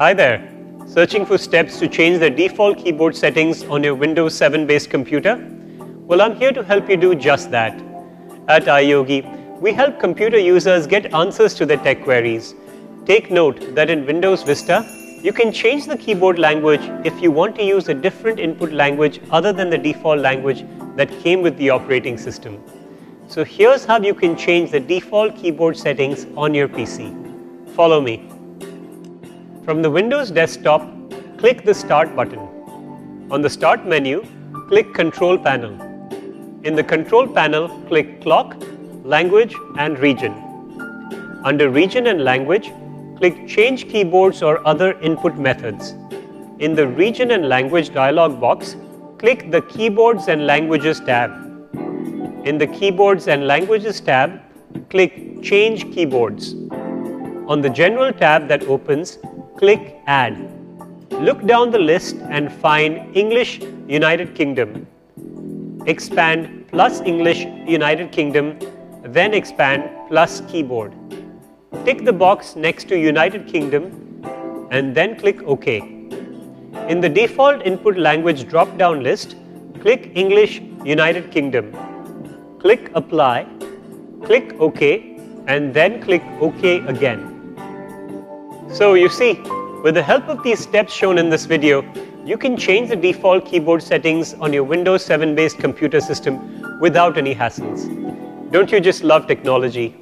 Hi there. Searching for steps to change the default keyboard settings on your Windows 7 based computer? Well, I'm here to help you do just that. At iYogi, we help computer users get answers to their tech queries. Take note that in Windows Vista, you can change the keyboard language if you want to use a different input language other than the default language that came with the operating system. So here's how you can change the default keyboard settings on your PC. Follow me. From the Windows desktop, click the Start button. On the Start menu, click Control Panel. In the Control Panel, click Clock, Language and Region. Under Region and Language, click Change Keyboards or Other Input Methods. In the Region and Language dialog box, click the Keyboards and Languages tab. In the Keyboards and Languages tab, click Change Keyboards. On the General tab that opens, click Add. Look down the list and find English United Kingdom. Expand plus English United Kingdom, then expand plus keyboard. Tick the box next to United Kingdom and then click OK. In the default input language drop-down list, click English United Kingdom. Click Apply, click OK, and then click OK again. So you see, with the help of these steps shown in this video, you can change the default keyboard settings on your Windows 7 based computer system without any hassles. Don't you just love technology?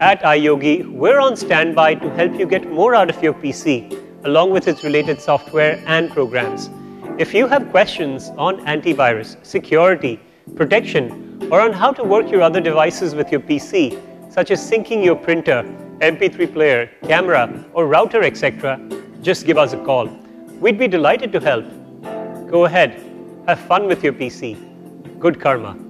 At iYogi, we're on standby to help you get more out of your PC, along with its related software and programs. If you have questions on antivirus, security, protection, or on how to work your other devices with your PC, such as syncing your printer, MP3 player, camera, or router, etc., just give us a call. We'd be delighted to help. Go ahead, have fun with your PC. Good karma.